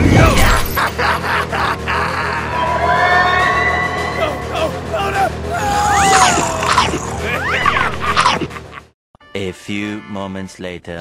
No! moments later.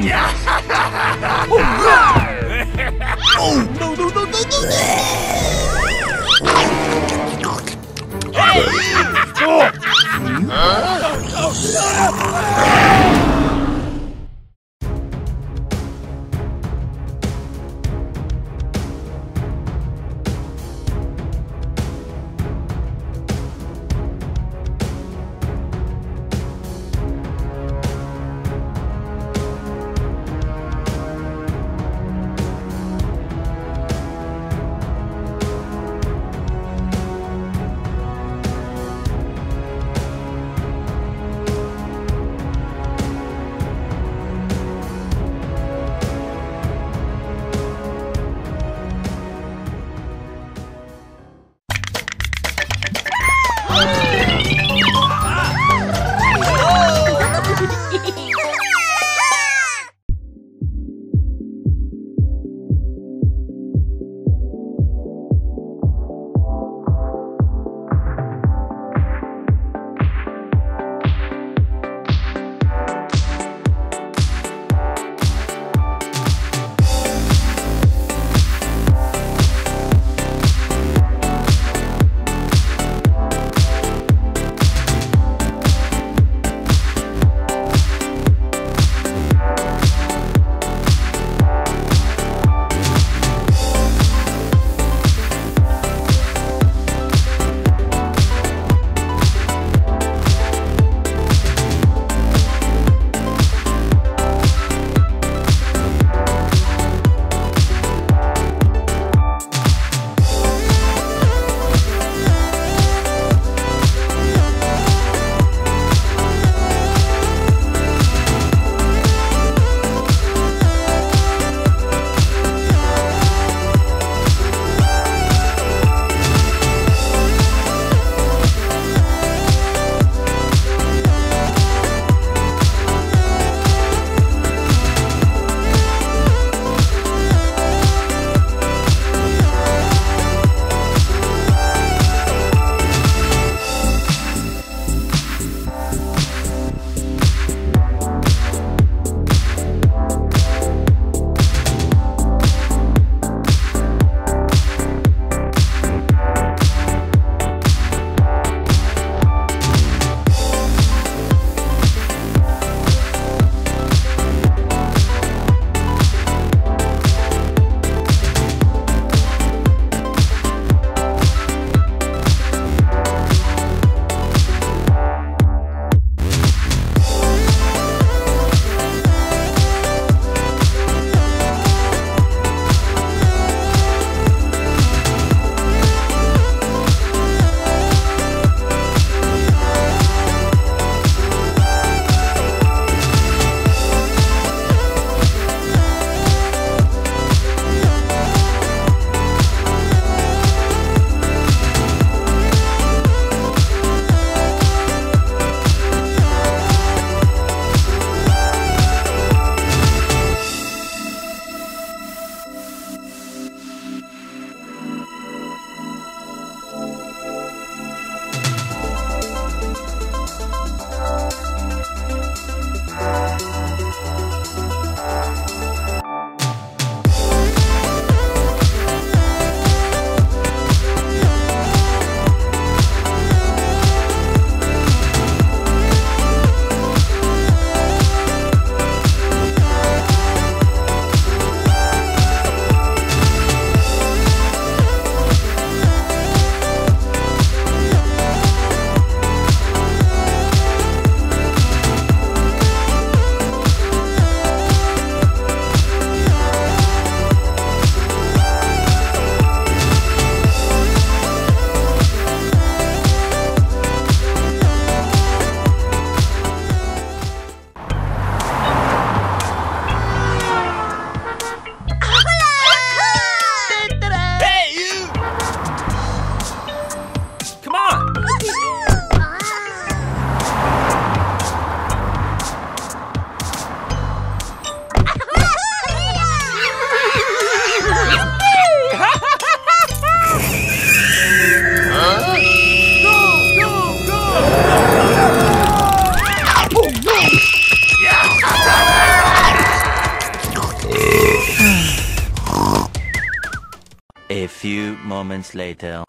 Oh no! No! No! No! No! Hey! Oh! Huh? few moments later.